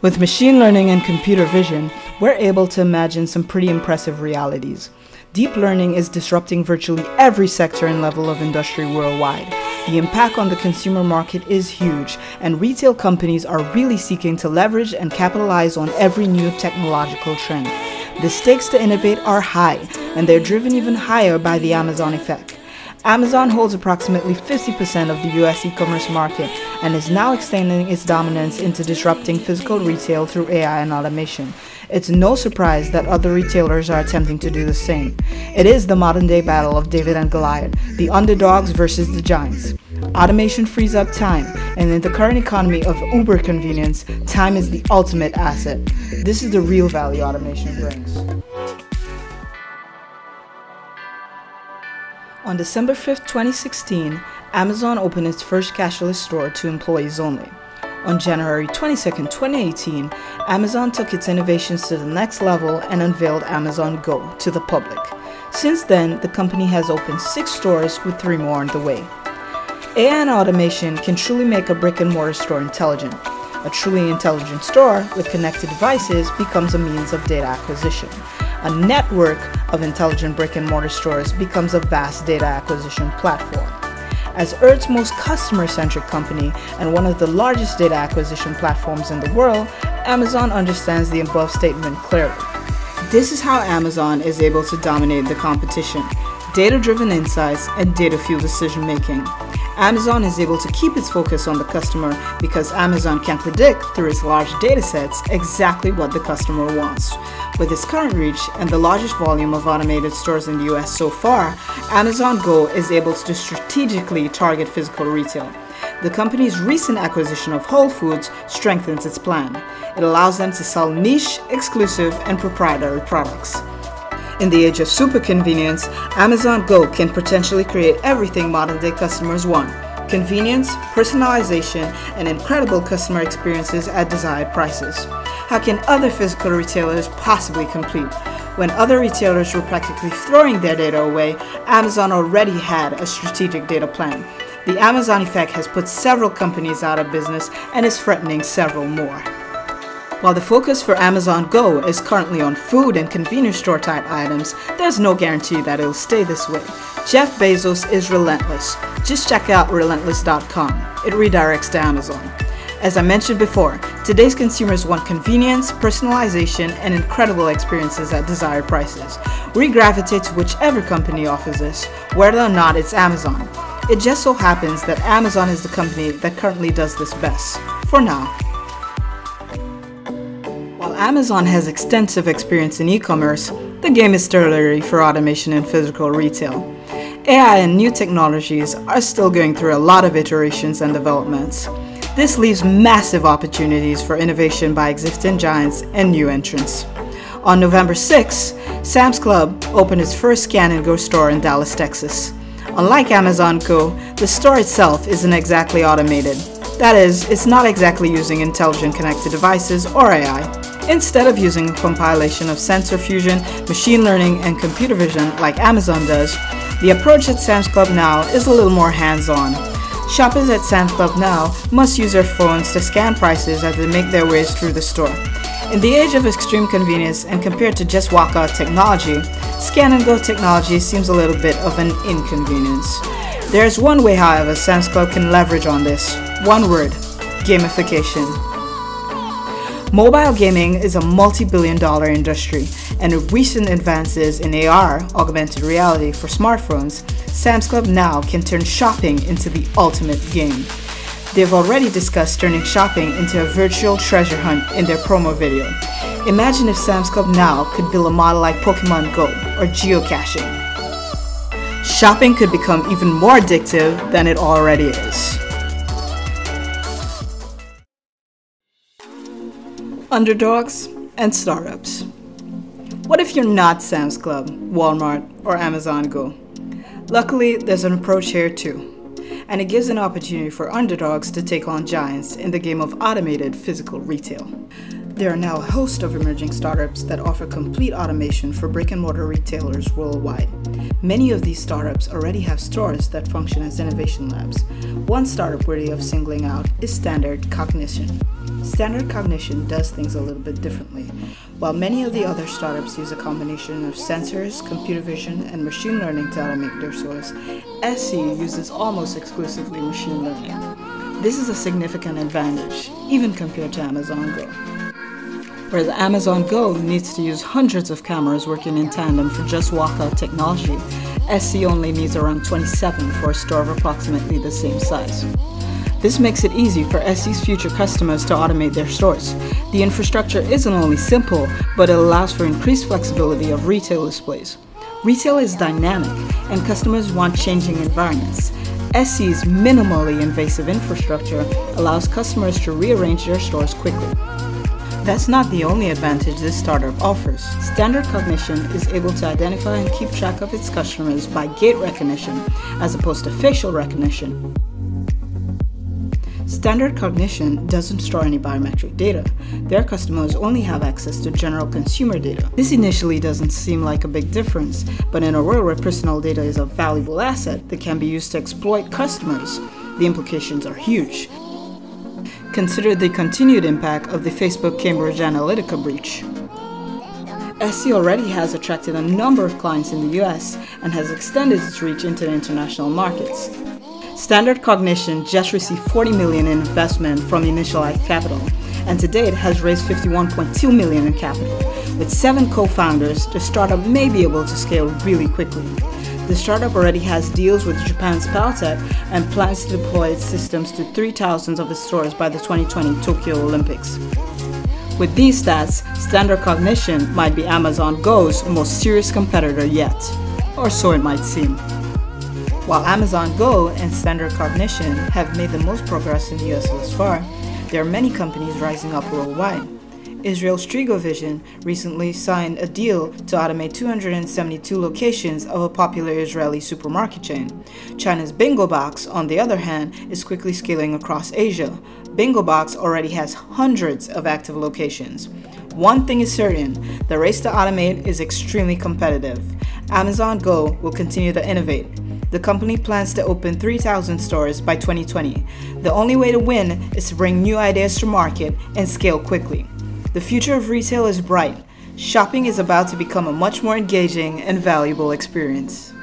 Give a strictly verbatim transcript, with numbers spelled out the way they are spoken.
With machine learning and computer vision, we're able to imagine some pretty impressive realities. Deep learning is disrupting virtually every sector and level of industry worldwide. The impact on the consumer market is huge, and retail companies are really seeking to leverage and capitalize on every new technological trend. The stakes to innovate are high, and they're driven even higher by the Amazon effect. Amazon holds approximately fifty percent of the U S e-commerce market and is now extending its dominance into disrupting physical retail through A I and automation. It's no surprise that other retailers are attempting to do the same. It is the modern-day battle of David and Goliath, the underdogs versus the giants. Automation frees up time, and in the current economy of uber convenience, time is the ultimate asset. This is the real value automation brings. On December fifth, twenty sixteen, Amazon opened its first cashless store to employees only. On January twenty-second, twenty eighteen, Amazon took its innovations to the next level and unveiled Amazon Go to the public. Since then, the company has opened six stores with three more on the way. A I and automation can truly make a brick-and-mortar store intelligent. A truly intelligent store with connected devices becomes a means of data acquisition. A network of intelligent brick-and-mortar stores becomes a vast data acquisition platform. As Earth's most customer-centric company and one of the largest data acquisition platforms in the world, Amazon understands the above statement clearly. This is how Amazon is able to dominate the competition: data-driven insights and data-fueled decision-making. Amazon is able to keep its focus on the customer because Amazon can predict through its large datasets exactly what the customer wants. With its current reach and the largest volume of automated stores in the U S so far, Amazon Go is able to strategically target physical retail. The company's recent acquisition of Whole Foods strengthens its plan. It allows them to sell niche, exclusive, and proprietary products. In the age of super convenience, Amazon Go can potentially create everything modern-day customers want: convenience, personalization, and incredible customer experiences at desired prices. How can other physical retailers possibly compete? When other retailers were practically throwing their data away, Amazon already had a strategic data plan. The Amazon effect has put several companies out of business and is threatening several more. While the focus for Amazon Go is currently on food and convenience store type items, there's no guarantee that it'll stay this way. Jeff Bezos is relentless. Just check out relentless dot com. It redirects to Amazon. As I mentioned before, today's consumers want convenience, personalization, and incredible experiences at desired prices. We gravitate to whichever company offers this, whether or not it's Amazon. It just so happens that Amazon is the company that currently does this best, for now. Amazon has extensive experience in e-commerce, the game is still early for automation in physical retail. A I and new technologies are still going through a lot of iterations and developments. This leaves massive opportunities for innovation by existing giants and new entrants. On November sixth, Sam's Club opened its first Scan and Go store in Dallas, Texas. Unlike Amazon Go, the store itself isn't exactly automated. That is, it's not exactly using intelligent connected devices or A I. Instead of using a compilation of sensor fusion, machine learning, and computer vision like Amazon does, the approach at Sam's Club Now is a little more hands-on. Shoppers at Sam's Club Now must use their phones to scan prices as they make their ways through the store. In the age of extreme convenience and compared to just walk-out technology, Scan and Go technology seems a little bit of an inconvenience. There is one way, however, Sam's Club can leverage on this. One word: gamification. Mobile gaming is a multi-billion dollar industry, and with recent advances in A R, augmented reality for smartphones, Sam's Club Now can turn shopping into the ultimate game. They've already discussed turning shopping into a virtual treasure hunt in their promo video. Imagine if Sam's Club Now could build a model like Pokemon Go or geocaching. Shopping could become even more addictive than it already is. Underdogs and startups. What if you're not Sam's Club, Walmart, or Amazon Go? Luckily, there's an approach here too, and it gives an opportunity for underdogs to take on giants in the game of automated physical retail. There are now a host of emerging startups that offer complete automation for brick-and-mortar retailers worldwide. Many of these startups already have stores that function as innovation labs. One startup worthy of singling out is Standard Cognition. Standard Cognition does things a little bit differently. While many of the other startups use a combination of sensors, computer vision, and machine learning to automate their chores, S C uses almost exclusively machine learning. This is a significant advantage, even compared to Amazon Go. Whereas Amazon Go needs to use hundreds of cameras working in tandem for just walkout technology, S C only needs around twenty-seven for a store of approximately the same size. This makes it easy for S C's future customers to automate their stores. The infrastructure isn't only simple, but it allows for increased flexibility of retail displays. Retail is dynamic, and customers want changing environments. S C's minimally invasive infrastructure allows customers to rearrange their stores quickly. That's not the only advantage this startup offers. Standard Cognition is able to identify and keep track of its customers by gait recognition, as opposed to facial recognition. Standard Cognition doesn't store any biometric data. Their customers only have access to general consumer data. This initially doesn't seem like a big difference, but in a world where personal data is a valuable asset that can be used to exploit customers, the implications are huge. Consider the continued impact of the Facebook Cambridge Analytica breach. S C already has attracted a number of clients in the U S and has extended its reach into the international markets. Standard Cognition just received forty million dollars in investment from Initialized Capital, and to date has raised fifty-one point two million dollars in capital. With seven co-founders, the startup may be able to scale really quickly. The startup already has deals with Japan's Paltech and plans to deploy its systems to three thousand of its stores by the twenty twenty Tokyo Olympics. With these stats, Standard Cognition might be Amazon Go's most serious competitor yet, or so it might seem. While Amazon Go and Standard Cognition have made the most progress in the U S thus far, there are many companies rising up worldwide. Israel's Trigo Vision recently signed a deal to automate two hundred seventy-two locations of a popular Israeli supermarket chain. China's Bingo Box, on the other hand, is quickly scaling across Asia. Bingo Box already has hundreds of active locations. One thing is certain, the race to automate is extremely competitive. Amazon Go will continue to innovate. The company plans to open three thousand stores by twenty twenty. The only way to win is to bring new ideas to market and scale quickly. The future of retail is bright. Shopping is about to become a much more engaging and valuable experience.